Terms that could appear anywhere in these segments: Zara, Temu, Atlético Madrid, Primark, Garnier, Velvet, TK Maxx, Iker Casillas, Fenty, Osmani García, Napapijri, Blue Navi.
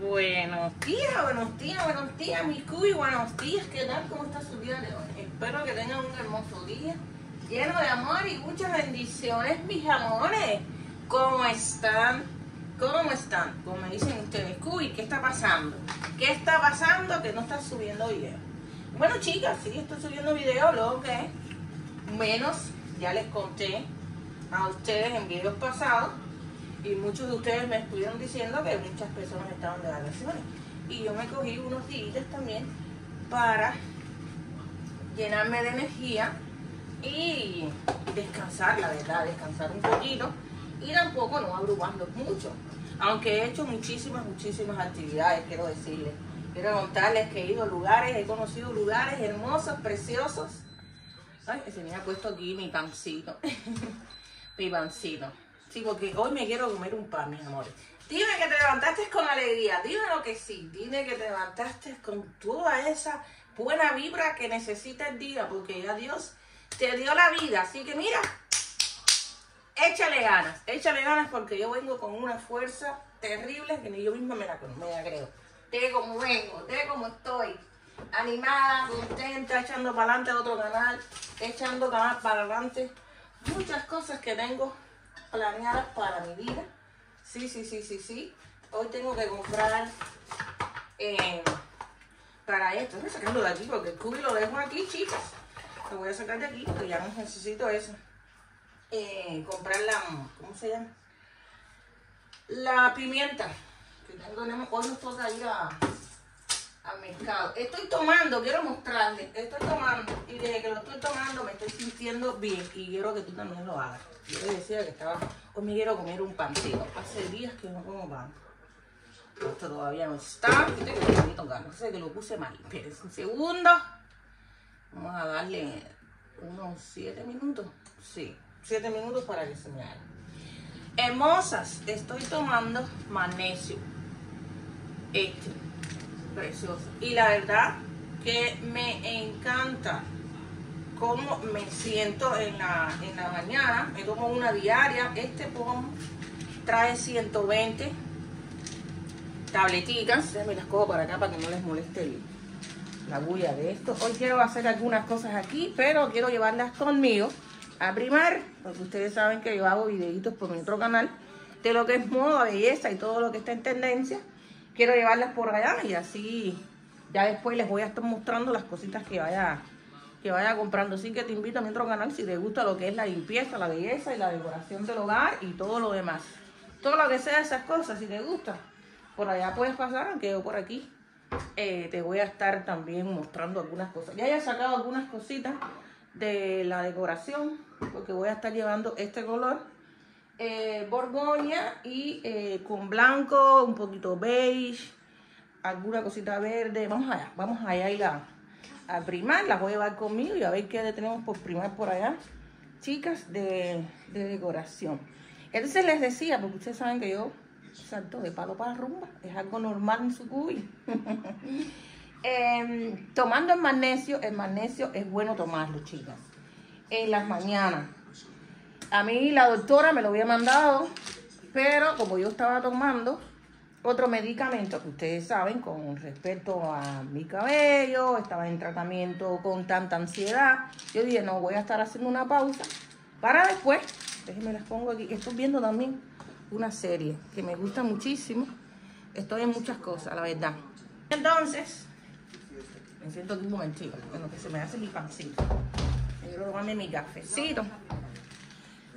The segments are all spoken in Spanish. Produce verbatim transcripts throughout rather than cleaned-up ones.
Buenos días, buenos días, buenos días, mi cuy, buenos días. ¿Qué tal? ¿Cómo está su día de hoy? Espero que tengan un hermoso día lleno de amor y muchas bendiciones, mis amores. ¿Cómo están? ¿Cómo están? Como me dicen ustedes, cuy, ¿qué está pasando? ¿Qué está pasando que no estás subiendo video? Bueno, chicas, sí, estoy subiendo video, lo que menos ya les conté a ustedes en videos pasados. Y muchos de ustedes me estuvieron diciendo que muchas personas estaban de vacaciones. Y yo me cogí unos días también para llenarme de energía y descansar, la verdad, descansar un poquito. Y tampoco no abrumarlos mucho. Aunque he hecho muchísimas, muchísimas actividades, quiero decirles. Quiero contarles que he ido a lugares, he conocido lugares hermosos, preciosos. Ay, se me ha puesto aquí mi pancito. Mi pancito. Sí, porque hoy me quiero comer un pan, mis amores. Dime que te levantaste con alegría, dime lo que sí, dime que te levantaste con toda esa buena vibra que necesita el día, porque ya Dios te dio la vida, así que mira, échale ganas, échale ganas, porque yo vengo con una fuerza terrible que ni yo misma me la, me la creo. Te como vengo, te como estoy, animada, contenta, echando para adelante a otro canal, echando canal para adelante, muchas cosas que tengo planeadas para mi vida. Sí, sí, sí, sí, sí. Hoy tengo que comprar eh, para esto. Estoy sacando de aquí porque el cubi lo dejo aquí, chicos. Lo voy a sacar de aquí porque ya no necesito eso. Eh, comprar la, ¿cómo se llama? La pimienta. Que tengo, hoy nos toca ir a, al mercado. Estoy tomando, quiero mostrarles. Estoy tomando y desde que lo estoy tomando me estoy sintiendo bien. Y quiero que tú también lo hagas. Yo les decía que estaba, hoy me quiero comer un pancito. Hace días que no como pan. Esto todavía no está. Yo tengo un poquito ganas. Sé que lo puse mal. Esperen un segundo. Vamos a darle unos siete minutos. Sí, siete minutos para que se me haga. Hermosas, estoy tomando magnesio. Este. Precioso. Y la verdad que me encanta cómo me siento en la, en la mañana. Me tomo una diaria. Este pom trae ciento veinte tabletitas. Me las cojo para acá para que no les moleste el, la bulla de esto. Hoy quiero hacer algunas cosas aquí, pero quiero llevarlas conmigo a Primark, porque ustedes saben que yo hago videitos por mi otro canal de lo que es moda, belleza y todo lo que está en tendencia. Quiero llevarlas por allá y así ya después les voy a estar mostrando las cositas que vaya que vaya comprando. Así que te invito a mi otro canal si te gusta lo que es la limpieza, la belleza y la decoración del hogar y todo lo demás. Todo lo que sea esas cosas, si te gusta, por allá puedes pasar, aunque yo por aquí eh, te voy a estar también mostrando algunas cosas. Ya he sacado algunas cositas de la decoración, porque voy a estar llevando este color eh, borgoña y eh, con blanco, un poquito beige, alguna cosita verde. Vamos allá, vamos allá y la... a Primark, las voy a llevar conmigo y a ver qué tenemos por Primark por allá, chicas, de, de decoración. Entonces les decía, porque ustedes saben que yo salto de palo para rumba, es algo normal en su cuy. eh, tomando el magnesio, el magnesio es bueno tomarlo, chicas, en las mañanas. A mí la doctora me lo había mandado, pero como yo estaba tomando otro medicamento que ustedes saben con respecto a mi cabello, estaba en tratamiento con tanta ansiedad, yo dije no, voy a estar haciendo una pausa para después. Déjenme las pongo aquí. Estoy viendo también una serie que me gusta muchísimo. Estoy en muchas cosas, la verdad. Entonces me siento aquí un momentito en lo que se me hace mi pancito. Yo quiero tomarme mi cafecito.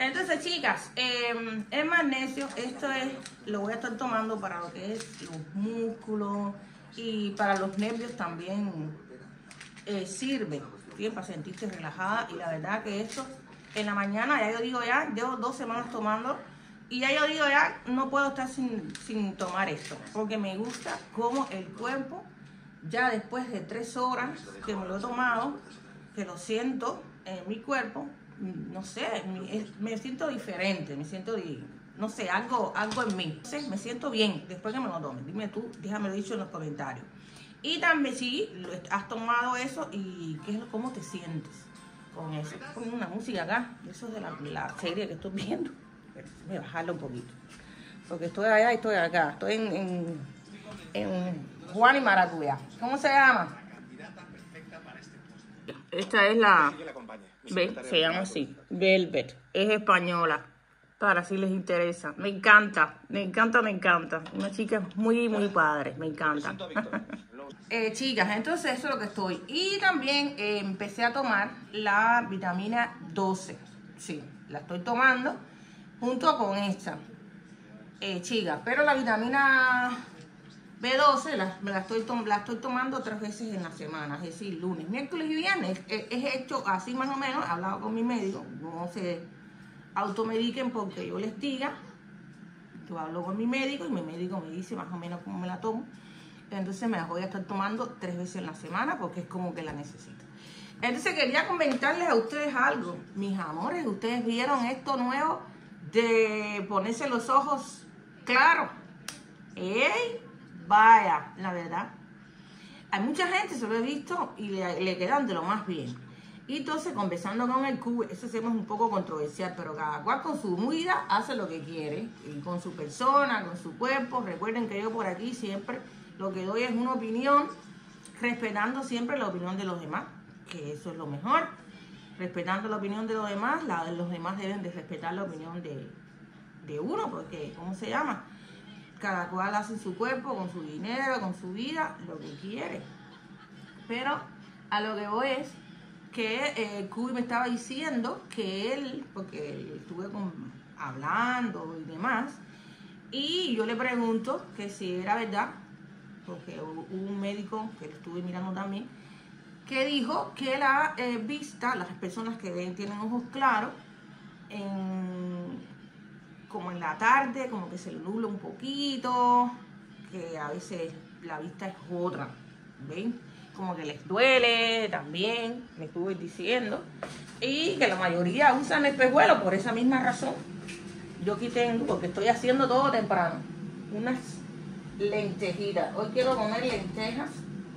Entonces, chicas, eh, el magnesio, esto es, lo voy a estar tomando para lo que es los músculos y para los nervios también eh, sirve, bien, para sentirse relajada. Y la verdad que esto, en la mañana, ya yo digo ya, llevo dos semanas tomando y ya yo digo ya, no puedo estar sin, sin tomar esto, porque me gusta como el cuerpo, ya después de tres horas que me lo he tomado, que lo siento en mi cuerpo. No sé, me siento diferente, me siento, no sé, algo, algo en mí. Entonces, me siento bien después que me lo tomen. Dime tú, déjamelo dicho en los comentarios. Y también si has tomado eso y qué es, cómo te sientes con eso. Ponen una música acá, eso es de la, la serie que estoy viendo. Pero voy a bajarla un poquito, porque estoy allá y estoy acá, estoy en, en, en Juan y Maracuya. ¿Cómo se llama? Esta es la... ¿Ve? Se llama así, Velvet. Es española, para si les interesa. Me encanta, me encanta, me encanta. Una chica muy, muy padre, me encanta. eh, chicas, entonces eso es lo que estoy. Y también eh, empecé a tomar la vitamina doce. Sí, la estoy tomando junto con esta. Eh, chicas, pero la vitamina B doce la, la, estoy tom la estoy tomando tres veces en la semana, es decir, lunes, miércoles y viernes. Es, es hecho así más o menos, he hablado con mi médico, no se automediquen porque yo les diga. Yo hablo con mi médico y mi médico me dice más o menos cómo me la tomo. Entonces me la voy a estar tomando tres veces en la semana porque es como que la necesito. Entonces quería comentarles a ustedes algo. Mis amores, ustedes vieron esto nuevo de ponerse los ojos claros. ¡Ey! Vaya, la verdad. Hay mucha gente, se lo he visto, y le, le quedan de lo más bien. Y entonces, conversando con el Q, eso hacemos un poco controversial, pero cada cual con su vida hace lo que quiere. Y con su persona, con su cuerpo. Recuerden que yo por aquí siempre lo que doy es una opinión, respetando siempre la opinión de los demás, que eso es lo mejor. Respetando la opinión de los demás, la, los demás deben de respetar la opinión de, de uno, porque, ¿cómo se llama? Cada cual hace su cuerpo, con su dinero, con su vida, lo que quiere. Pero a lo que voy es que eh, Cubi me estaba diciendo que él, porque él estuve con, hablando y demás, y yo le pregunto que si era verdad, porque hubo un médico que estuve mirando también, que dijo que la eh, vista, las personas que ven, tienen ojos claros, en... como en la tarde, como que se nubla un poquito, que a veces la vista es otra, ¿ven? Como que les duele también, me estuve diciendo, y que la mayoría usan espejuelos por esa misma razón. Yo aquí tengo, porque estoy haciendo todo temprano, unas lentejitas. Hoy quiero comer lentejas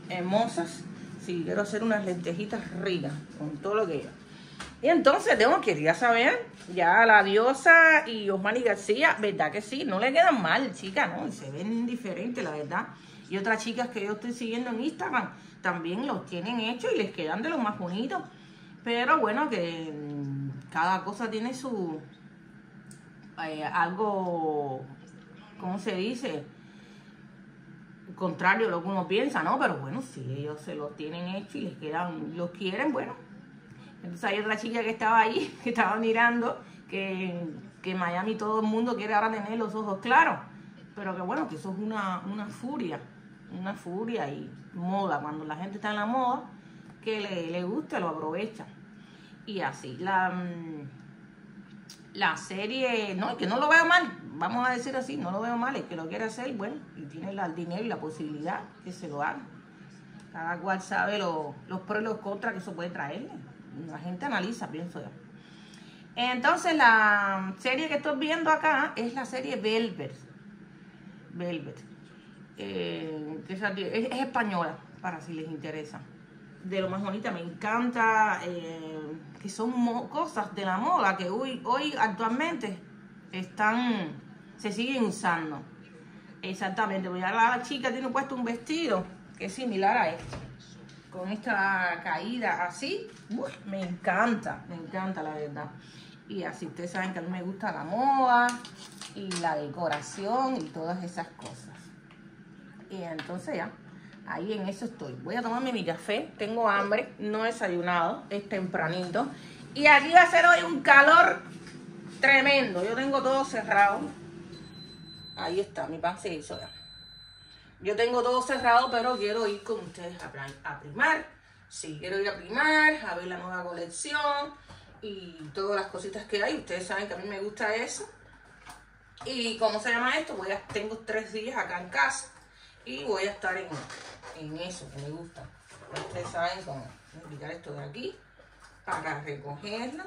hermosas, sí, quiero hacer unas lentejitas ricas, con todo lo que lleva. Y entonces, tengo quería saber, ya la diosa y Osmani García, ¿verdad que sí? No le quedan mal, chicas, ¿no? Se ven diferentes, la verdad. Y otras chicas que yo estoy siguiendo en Instagram, también los tienen hechos y les quedan de los más bonitos. Pero bueno, que cada cosa tiene su... Eh, algo... ¿Cómo se dice? Contrario a lo que uno piensa, ¿no? Pero bueno, si ellos se los tienen hechos y les quedan... Los quieren, bueno... Entonces hay otra chica que estaba ahí, que estaba mirando, que, que en Miami todo el mundo quiere ahora tener los ojos claros. Pero que bueno, que eso es una, una furia, una furia y moda. Cuando la gente está en la moda, que le, le gusta, lo aprovecha. Y así, la, la serie, no, que no lo veo mal, vamos a decir así, no lo veo mal. El que lo quiere hacer, bueno, y tiene el dinero y la posibilidad que se lo haga. Cada cual sabe lo, los pros y los contras que eso puede traerle. La gente analiza, pienso yo. Entonces, la serie que estoy viendo acá es la serie Velvet. Velvet. Eh, es, es española, para si les interesa. De lo más bonita, me encanta. Eh, que son cosas de la moda que hoy, hoy actualmente están, se siguen usando. Exactamente. Porque ya la chica tiene puesto un vestido que es similar a este. Con esta caída así, uf, me encanta, me encanta la verdad. Y así ustedes saben que a mí me gusta la moda y la decoración y todas esas cosas. Y entonces ya, ahí en eso estoy. Voy a tomarme mi café, tengo hambre, no he desayunado, es tempranito. Y aquí va a ser hoy un calor tremendo, yo tengo todo cerrado. Ahí está, mi pan se hizo ya. Yo tengo todo cerrado, pero quiero ir con ustedes a Primark. Sí, quiero ir a Primark, a ver la nueva colección y todas las cositas que hay. Ustedes saben que a mí me gusta eso. Y ¿cómo se llama esto? Voy a, tengo tres días acá en casa y voy a estar en, en eso que me gusta. Ustedes saben cómo quitar esto de aquí para recogerla.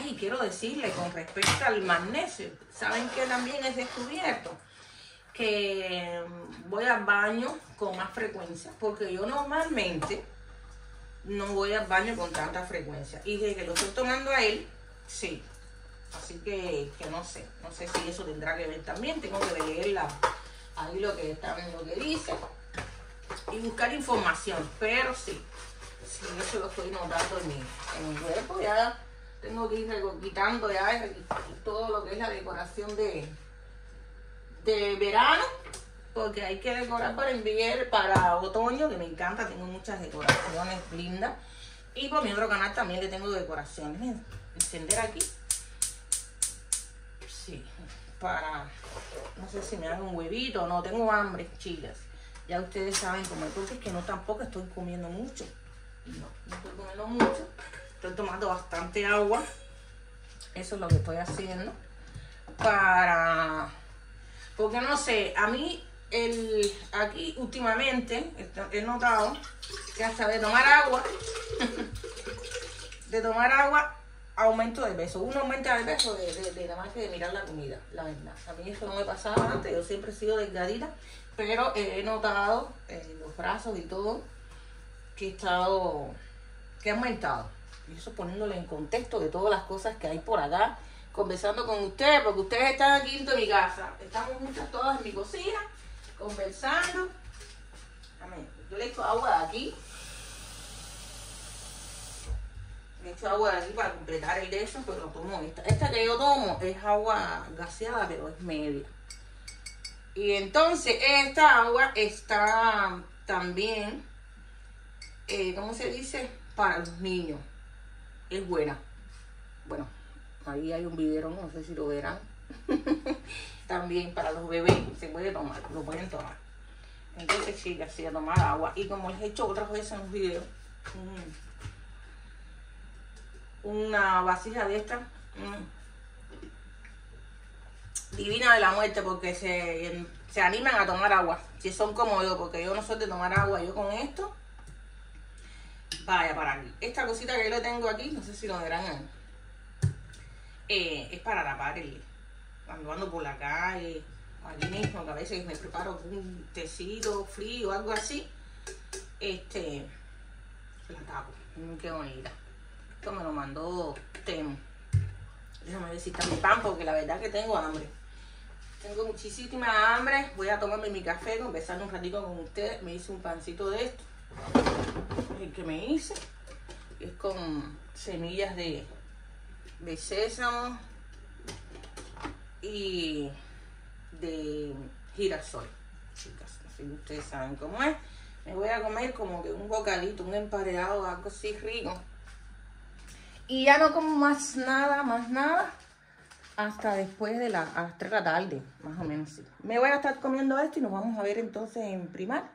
Ay, quiero decirle con respecto al magnesio, saben que también es descubierto. Que voy al baño con más frecuencia, porque yo normalmente no voy al baño con tanta frecuencia. Y desde que lo estoy tomando a él, sí. Así que, que no sé, no sé si eso tendrá que ver también. Tengo que leer la, ahí lo que está es lo que dice, y buscar información. Pero sí, sí, eso lo estoy notando en mi, en mi cuerpo. Ya tengo que ir quitando ya todo lo que es la decoración de, de verano, porque hay que decorar para enviar para otoño, que me encanta. Tengo muchas decoraciones lindas. Y por mi otro canal también le tengo decoraciones. Encender aquí. Sí, para... No sé si me hago un huevito o no. Tengo hambre, chicas. Ya ustedes saben comer, porque es que no tampoco estoy comiendo mucho. No, no estoy comiendo mucho. Estoy tomando bastante agua. Eso es lo que estoy haciendo. Para... Porque no sé, a mí... El, aquí últimamente he notado que hasta de tomar agua de tomar agua aumento de peso. Uno aumenta de peso de, de, de nada más que de mirar la comida, la verdad. A mí eso no me pasaba antes, yo siempre he sido delgadita, pero he notado en los brazos y todo que he estado, que he aumentado. Y eso poniéndole en contexto de todas las cosas que hay por acá, conversando con ustedes, porque ustedes están aquí en mi casa, estamos muchas todas en mi cocina conversando. Amén. Yo le echo agua de aquí. Le echo agua de aquí para completar el de eso, pero no tomo esta. Esta que yo tomo es agua gaseada, pero es media. Y entonces esta agua está también, eh, ¿cómo se dice? Para los niños. Es buena. Bueno, ahí hay un vivero, no sé si lo verán. También para los bebés se puede tomar, lo pueden tomar. Entonces sí, así a tomar agua. Y como les he hecho otras veces en los videos, una vasija de esta divina de la muerte, porque se, se animan a tomar agua si son como yo, porque yo no soy de tomar agua. Yo con esto, vaya para aquí. Esta cosita que yo le tengo aquí, no sé si lo verán, eh, es para tapar el... Cuando ando por la calle, aquí mismo, que a veces me preparo un tecito frío o algo así, este, la tapo. Mm, qué bonita. Esto me lo mandó Temu. Déjame ver si está mi pan, porque la verdad es que tengo hambre. Tengo muchísima hambre. Voy a tomarme mi café, conversar un ratito con ustedes. Me hice un pancito de esto, el que me hice. Es con semillas de, de sésamo y de girasol, chicas. Así que ustedes saben cómo es. Me voy a comer como que un bocadito, un emparedado, algo así rico. Y ya no como más nada, más nada, hasta después de las tres de la tarde, más o menos. Sí. Me voy a estar comiendo esto y nos vamos a ver entonces en Primark,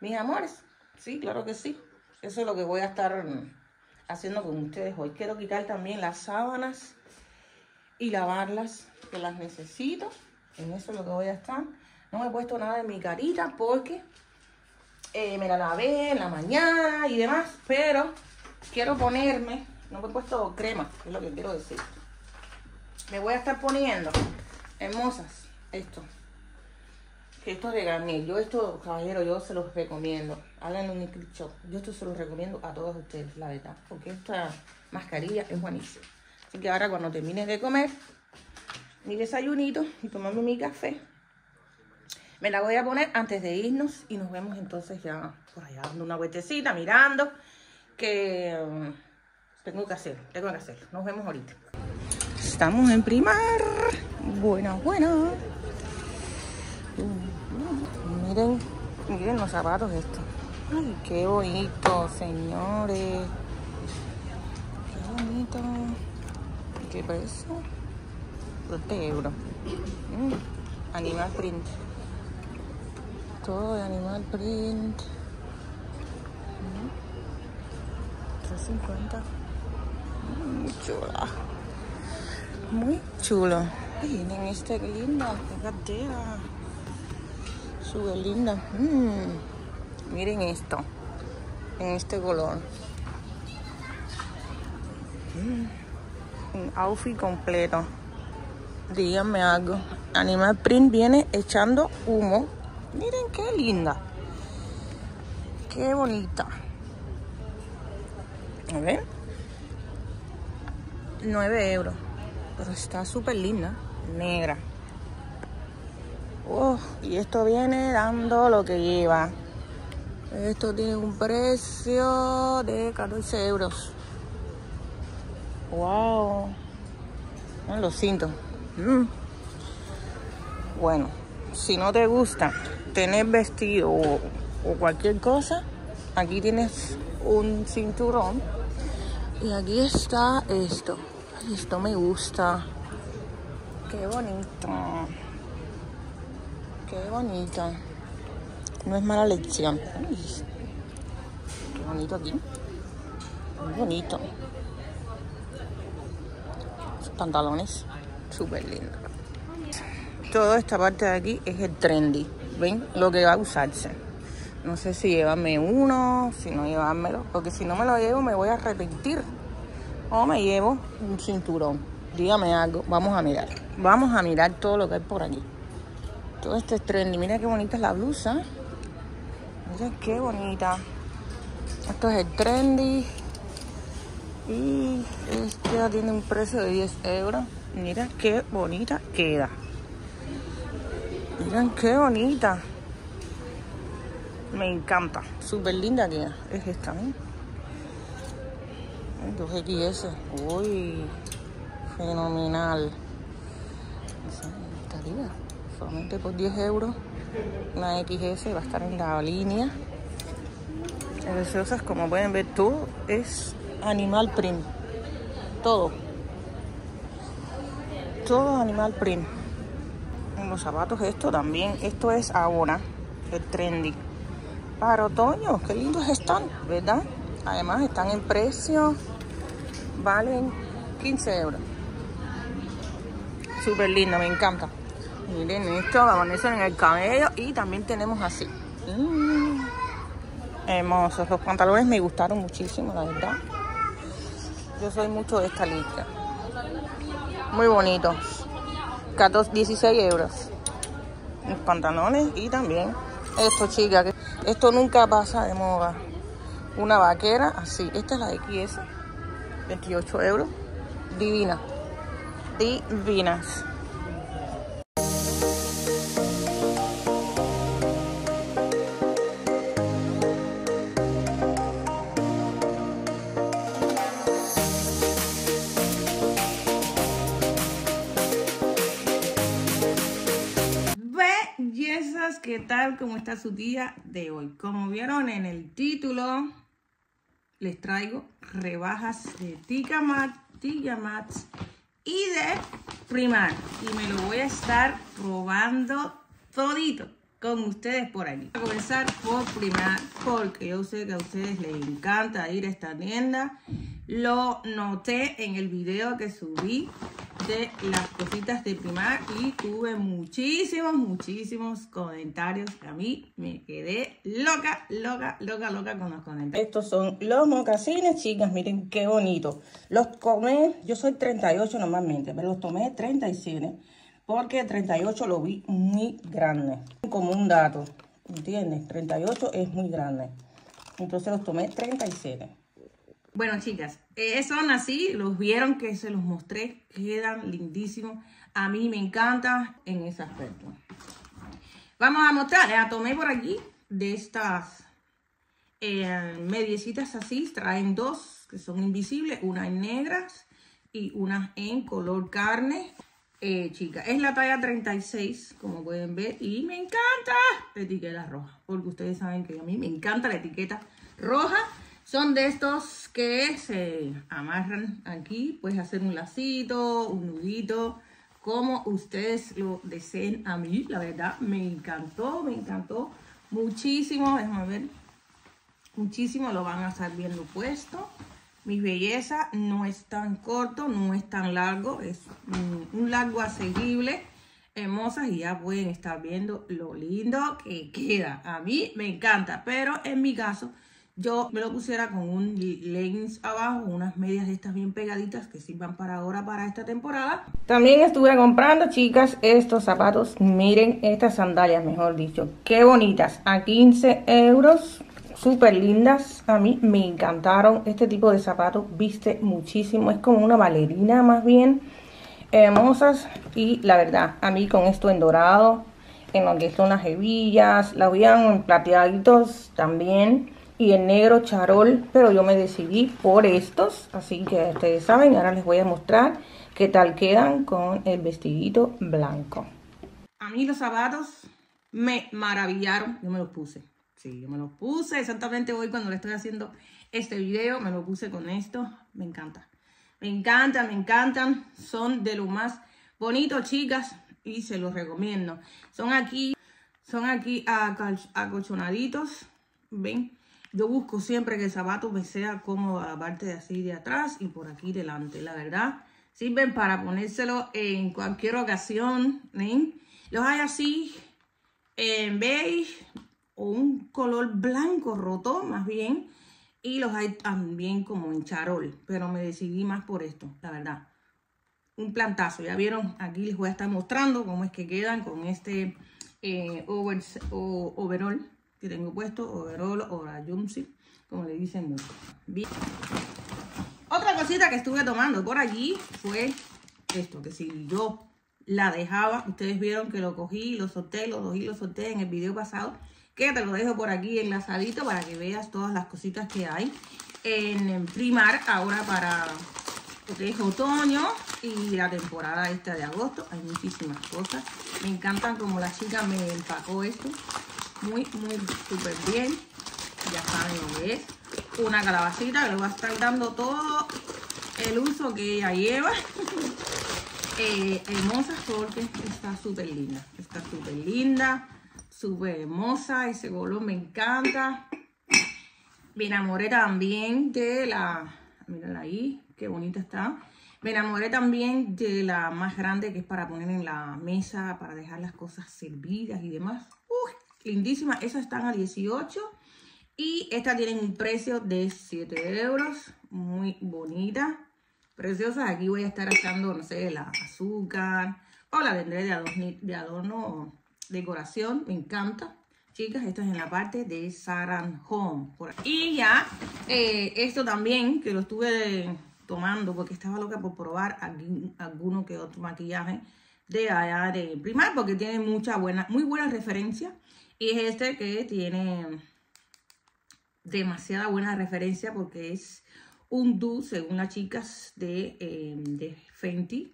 mis amores. Sí, claro que sí. Eso es lo que voy a estar haciendo con ustedes hoy. Quiero quitar también las sábanas y lavarlas, que las necesito. En eso es lo que voy a estar. No me he puesto nada en mi carita porque eh, me la lavé en la mañana y demás, pero quiero ponerme, no me he puesto crema, es lo que quiero decir. Me voy a estar poniendo, hermosas, esto, que esto es de Garnier. Yo esto, caballero, yo se los recomiendo. Háganle un screenshot. Yo esto se los recomiendo a todos ustedes, la verdad, porque esta mascarilla es buenísima. Así que ahora cuando termine de comer mi desayunito y tomarme mi café, me la voy a poner antes de irnos y nos vemos entonces ya por allá dando una vueltecita, mirando, que um, tengo que hacer, tengo que hacer. Nos vemos ahorita. Estamos en Primark. Buenas, buenas. Miren, miren los zapatos estos. Ay, qué bonito, señores. Qué bonito. ¿Qué precio? doce euros. Mm. Animal print. Todo de animal print. Mm. tres cincuenta. Muy chula. Muy chulo. Miren este, qué linda. Qué cartera. Súper linda. Mm. Miren esto. En este color. Mm. Un outfit completo. Díganme algo. Animal print viene echando humo. Miren qué linda. Qué bonita. A ver. nueve euros. Pero está súper linda. Negra. Uf, y esto viene dando lo que lleva. Esto tiene un precio de catorce euros. Wow. Miren los cintos. Mm. Bueno, si no te gusta tener vestido o, o cualquier cosa, aquí tienes un cinturón. Y aquí está esto. Esto me gusta. Qué bonito. Qué bonito. No es mala lección. Uy, qué bonito aquí. Muy bonito. Sus pantalones. Súper lindo. Toda esta parte de aquí es el trendy. ¿Ven? Lo que va a usarse. No sé si llevarme uno, si no llevármelo. Porque si no me lo llevo me voy a arrepentir. O me llevo un cinturón. Dígame algo. Vamos a mirar. Vamos a mirar todo lo que hay por aquí. Todo este es trendy. Mira qué bonita es la blusa. Mira qué bonita. Esto es el trendy. Y este tiene un precio de diez euros. Mira qué bonita queda. Miren qué bonita. Me encanta. Súper linda queda. Es esta, ¿ven? ¿eh? dos equis ese. Uy. Fenomenal. Esa estaría. Solamente por diez euros. Una equis ese va a estar en la línea. Preciosas, como pueden ver, todo es animal print. Todo. Todo es animal print. En los zapatos esto también. Esto es ahora. El trendy. Para otoño. Qué lindos están, ¿verdad? Además están en precio. Valen quince euros. Súper lindo, me encanta. Miren esto, la manecen en el cabello. Y también tenemos así. Mm, hermosos. Los pantalones me gustaron muchísimo, la verdad. Yo soy mucho de esta lista. Muy bonitos. dieciséis euros. Los pantalones. Y también esto, chicas. Esto nunca pasa de moda. Una vaquera así. Esta es la de equis ese. veintiocho euros. Divina. Divinas. ¿Qué tal? ¿Cómo está su día de hoy? Como vieron en el título, les traigo rebajas de T K Maxx, T K Maxx y de Primark. Y me lo voy a estar probando todito con ustedes por aquí. Voy a comenzar por Primark porque yo sé que a ustedes les encanta ir a esta tienda. Lo noté en el video que subí de las cositas de Primark y tuve muchísimos, muchísimos comentarios. A mí me quedé loca, loca, loca, loca con los comentarios. Estos son los mocasines, chicas. Miren qué bonito. Los tomé, yo soy treinta y ocho normalmente, pero los tomé treinta y siete porque treinta y ocho lo vi muy grande. Como un dato, ¿entiendes? treinta y ocho es muy grande. Entonces los tomé treinta y siete. Bueno, chicas, eh, son así, los vieron que se los mostré, quedan lindísimos. A mí me encanta en ese aspecto. Vamos a mostrar, la tomé por aquí de estas eh, mediecitas así. Traen dos que son invisibles, unas negras y unas en color carne. Eh, chicas, es la talla treinta y seis, como pueden ver, y me encanta la etiqueta roja. Porque ustedes saben que a mí me encanta la etiqueta roja. Son de estos que se amarran aquí, puedes hacer un lacito, un nudito, como ustedes lo deseen. A mí, la verdad, me encantó, me encantó muchísimo. Déjame ver, muchísimo lo van a estar viendo puesto. Mi belleza, no es tan corto, no es tan largo, es un largo asequible, hermosas, y ya pueden estar viendo lo lindo que queda. A mí me encanta, pero en mi caso... yo me lo pusiera con un leggings abajo, unas medias de estas bien pegaditas que sirvan para ahora, para esta temporada. También estuve comprando, chicas, estos zapatos. Miren estas sandalias, mejor dicho. Qué bonitas, a quince euros. Súper lindas. A mí me encantaron. Este tipo de zapatos viste muchísimo. Es como una bailarina más bien. Hermosas. Y la verdad, a mí con esto en dorado en lo que son las hebillas, las veían en plateaditos también y en negro charol, pero yo me decidí por estos, así que ustedes saben, ahora les voy a mostrar qué tal quedan con el vestidito blanco. A mí los zapatos me maravillaron, yo me los puse, sí, yo me los puse exactamente hoy cuando le estoy haciendo este video, me lo puse con esto, me encanta, me encantan, me encantan, son de lo más bonito, chicas, y se los recomiendo. Son aquí, son aquí acolchonaditos, ven. Yo busco siempre que el zapato me sea cómodo a la parte de así de atrás y por aquí delante. La verdad, sirven para ponérselo en cualquier ocasión. ¿Ven? Los hay así en beige o un color blanco roto más bien. Y los hay también como en charol. Pero me decidí más por esto, la verdad. Un plantazo. Ya vieron, aquí les voy a estar mostrando cómo es que quedan con este eh, over, o, overall. Que tengo puesto overall o la jumpsuit, como le dicen mucho. Bien. Otra cosita que estuve tomando por allí fue esto, que si yo la dejaba, ustedes vieron que lo cogí, lo solté, lo cogí, lo solté en el video pasado, que te lo dejo por aquí enlazadito para que veas todas las cositas que hay en Primark ahora para lo que es otoño y la temporada esta de agosto. Hay muchísimas cosas, me encantan como la chica me empacó esto. Muy, muy, súper bien. Ya saben lo que es. Una calabacita que le va a estar dando todo el uso que ella lleva. eh, hermosa porque está súper linda. Está súper linda, súper hermosa. Ese color me encanta. Me enamoré también de la... Mírala ahí, qué bonita está. Me enamoré también de la más grande que es para poner en la mesa, para dejar las cosas servidas y demás. ¡Uy! Lindísima, esas están a dieciocho y estas tienen un precio de siete euros, muy bonita, preciosas. Aquí voy a estar echando, no sé, la azúcar o la vendré de adorno, de adorno decoración, me encanta. Chicas, esto es en la parte de Zara Home. Y ya, eh, esto también, que lo estuve tomando porque estaba loca por probar algún, alguno que otro maquillaje de allá de Primark, porque tiene mucha buena, muy buena referencia. Y es este que tiene demasiada buena referencia porque es un duo, según las chicas, de, eh, de Fenty.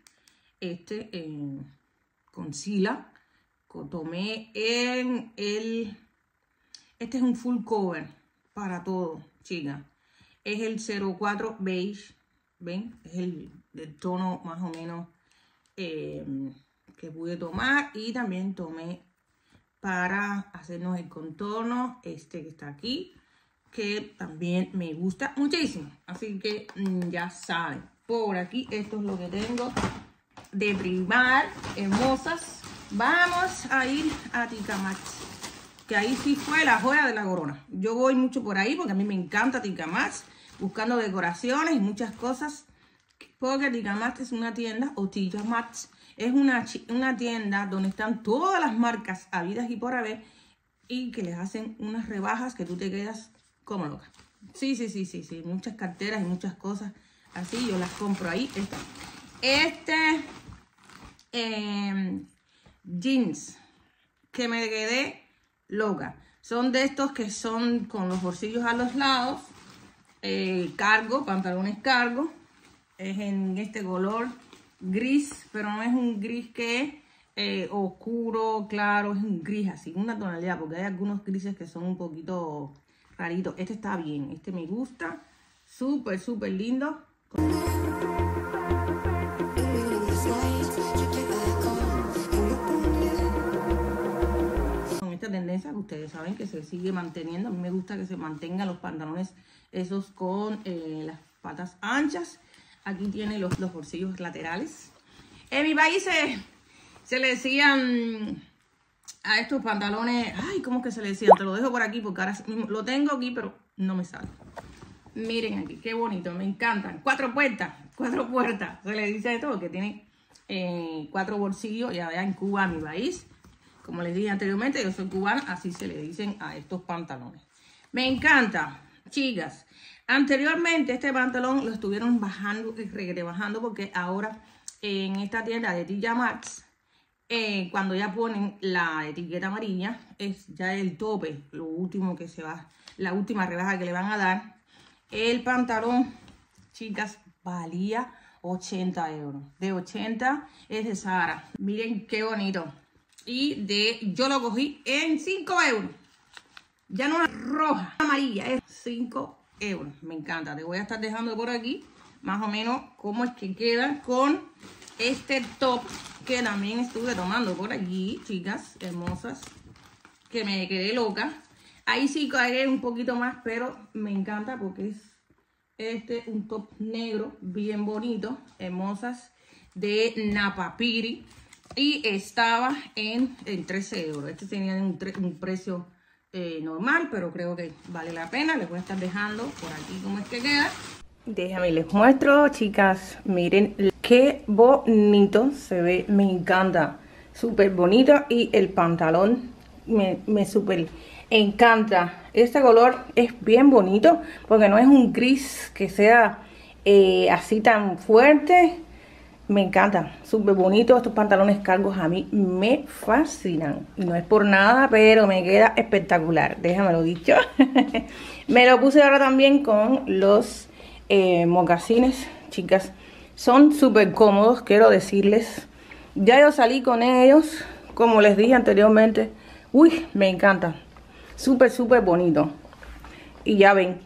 Este eh, con Sila. Tomé en el... Este es un full cover para todo, chicas. Es el cero cuatro beige. ¿Ven? Es el, el tono más o menos eh, que pude tomar. Y también tomé... para hacernos el contorno, este que está aquí, que también me gusta muchísimo. Así que ya saben, por aquí esto es lo que tengo de Primark, hermosas. Vamos a ir a T K Maxx, que ahí sí fue la joya de la corona. Yo voy mucho por ahí porque a mí me encanta T K Maxx, buscando decoraciones y muchas cosas. Porque T K Maxx es una tienda, o T K Maxx, es una, una tienda donde están todas las marcas habidas y por haber y que les hacen unas rebajas que tú te quedas como loca. Sí, sí, sí, sí, sí. Muchas carteras y muchas cosas así. Yo las compro ahí. Esta. Este eh, jeans que me quedé loca. Son de estos que son con los bolsillos a los lados. Eh, cargo, pantalones cargo. Es en este color gris, pero no es un gris que eh, oscuro, claro, es un gris así, una tonalidad, porque hay algunos grises que son un poquito raritos. Este está bien, este me gusta, súper, súper lindo. Con esta tendencia que ustedes saben que se sigue manteniendo, a mí me gusta que se mantengan los pantalones esos con eh, las patas anchas. Aquí tiene los, los bolsillos laterales. En mi país se, se le decían a estos pantalones... Ay, ¿cómo es que se le decían? Te lo dejo por aquí porque ahora lo tengo aquí, pero no me sale. Miren aquí, qué bonito, me encantan. Cuatro puertas, cuatro puertas. Se le dice esto porque tiene eh, cuatro bolsillos. Ya vean, en Cuba, en mi país, como les dije anteriormente, yo soy cubana, así se le dicen a estos pantalones. Me encanta, chicas. Anteriormente este pantalón lo estuvieron bajando y regrebajando porque ahora en esta tienda de T K Maxx eh, cuando ya ponen la etiqueta amarilla, es ya el tope, lo último que se va, la última rebaja que le van a dar. El pantalón, chicas, valía ochenta euros. De ochenta es de Zara. Miren qué bonito. Y de yo lo cogí en cinco euros. Ya no es roja, amarilla, es cinco euros. Me encanta. Te voy a estar dejando por aquí más o menos cómo es que queda con este top que también estuve tomando por aquí, chicas hermosas, que me quedé loca. Ahí sí cagué un poquito más, pero me encanta porque es este, un top negro bien bonito, hermosas, de Napapijri. Y estaba en, en trece euros. Este tenía un, un precio eh, normal, pero creo que vale la pena. Les voy a estar dejando por aquí cómo es que queda. Déjame les muestro, chicas. Miren qué bonito se ve. Me encanta. Súper bonito. Y el pantalón me, me súper encanta. Este color es bien bonito porque no es un gris que sea eh, así tan fuerte. Me encanta, súper bonito. Estos pantalones cargos a mí me fascinan. No es por nada, pero me queda espectacular. Déjamelo dicho. Me lo puse ahora también con los eh, mocasines. Chicas, son súper cómodos, quiero decirles. Ya yo salí con ellos, como les dije anteriormente. Uy, me encanta. Súper, súper bonito. Y ya ven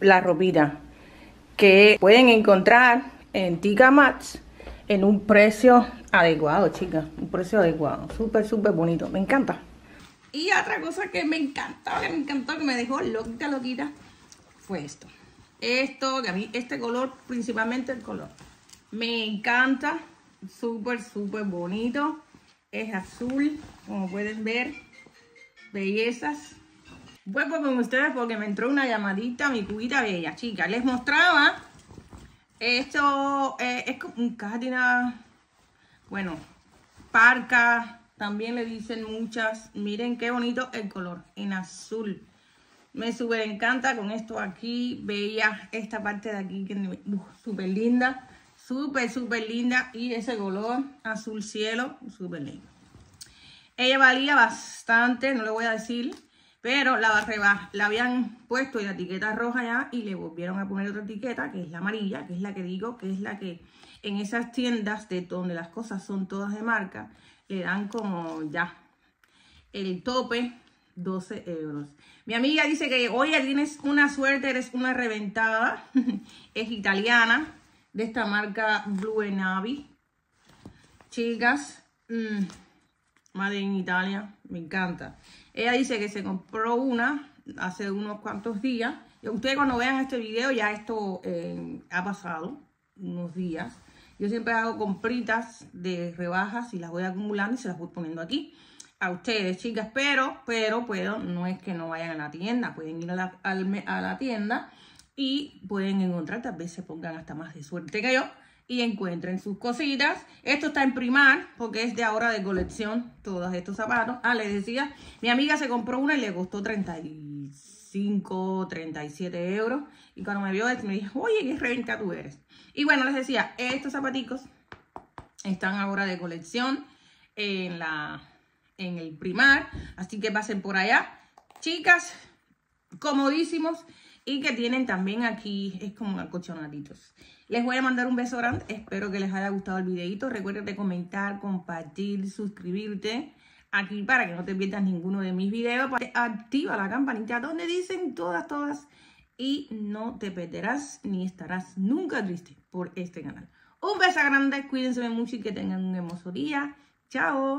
la ropita que pueden encontrar en T K Maxx. En un precio adecuado, chicas. Un precio adecuado. Súper, súper bonito. Me encanta. Y otra cosa que me encantaba, que me encantó, que me dejó loquita, loquita, fue esto. Esto, que a mí, este color, principalmente el color, me encanta. Súper, súper bonito. Es azul, como pueden ver. Bellezas. Vuelvo con ustedes porque me entró una llamadita, mi cubita bella, chicas. Les mostraba... Esto eh, es como un cardinal, bueno, parca, también le dicen muchas. Miren qué bonito el color, en azul. Me súper encanta con esto aquí, bella, esta parte de aquí, que uh, súper linda, súper, súper linda. Y ese color azul cielo, súper lindo. Ella valía bastante, no le voy a decir, pero la rebaja, la habían puesto la etiqueta roja ya y le volvieron a poner otra etiqueta, que es la amarilla, que es la que digo, que es la que en esas tiendas de donde las cosas son todas de marca, le dan como ya el tope, doce euros. Mi amiga dice que, oye, tienes una suerte, eres una reventada. Es italiana, de esta marca Blue Navi. Chicas, mmm, madre en Italia, me encanta. Ella dice que se compró una hace unos cuantos días. Y ustedes cuando vean este video ya esto eh, ha pasado unos días. Yo siempre hago compritas de rebajas y las voy acumulando y se las voy poniendo aquí a ustedes, chicas. Pero, pero, pero, no es que no vayan a la tienda. Pueden ir a la, a la tienda y pueden encontrar, tal vez se pongan hasta más de suerte que yo y encuentren sus cositas. Esto está en Primark porque es de ahora de colección, todos estos zapatos. Ah, les decía, mi amiga se compró una y le costó treinta y cinco, treinta y siete euros. Y cuando me vio esto me dijo, oye, qué reventa tú eres. Y bueno, les decía, estos zapaticos están ahora de colección en, la, en el Primark. Así que pasen por allá. Chicas, comodísimos. Y que tienen también aquí, es como acolchonaditos. Les voy a mandar un beso grande. Espero que les haya gustado el videito. Recuerden de comentar, compartir, suscribirte aquí para que no te pierdas ninguno de mis videos. Activa la campanita donde dicen todas, todas. Y no te perderás ni estarás nunca triste por este canal. Un beso grande. Cuídense mucho y que tengan un hermoso día. Chao.